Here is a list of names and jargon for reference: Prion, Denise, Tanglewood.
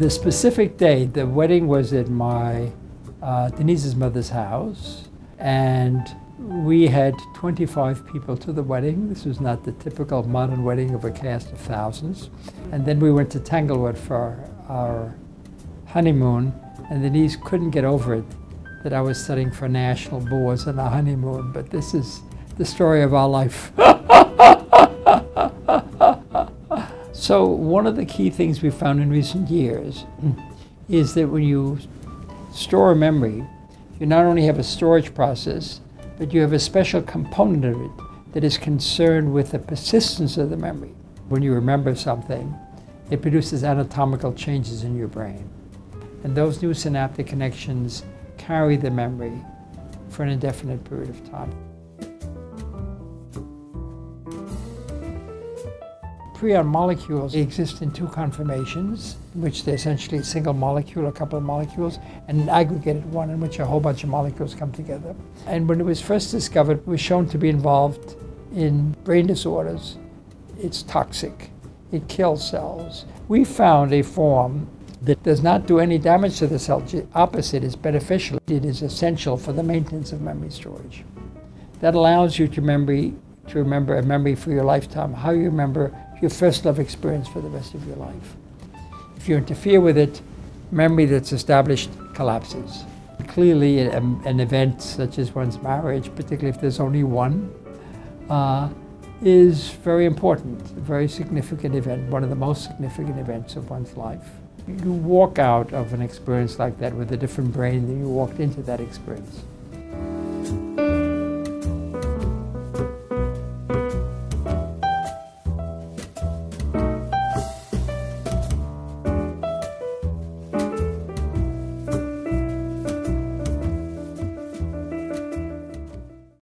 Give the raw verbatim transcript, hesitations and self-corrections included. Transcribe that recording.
The specific date, the wedding was at my, uh, Denise's mother's house, and we had twenty-five people to the wedding. This was not the typical modern wedding of a cast of thousands. And then we went to Tanglewood for our honeymoon, and Denise couldn't get over it that I was studying for national boards on a honeymoon, but this is the story of our life. So one of the key things we found in recent years is that when you store a memory, you not only have a storage process, but you have a special component of it that is concerned with the persistence of the memory. When you remember something, it produces anatomical changes in your brain. And those new synaptic connections carry the memory for an indefinite period of time. Prion molecules exist in two conformations, in which they're essentially a single molecule, a couple of molecules, and an aggregated one in which a whole bunch of molecules come together. And when it was first discovered, it was shown to be involved in brain disorders. It's toxic. It kills cells. We found a form that does not do any damage to the cell. The opposite is beneficial. It is essential for the maintenance of memory storage. That allows you to memory, to remember a memory for your lifetime, how you remember your first love experience for the rest of your life. If you interfere with it, memory that's established collapses. Clearly, a, an event such as one's marriage, particularly if there's only one, uh, is very important, a very significant event, one of the most significant events of one's life. You walk out of an experience like that with a different brain than you walked into that experience.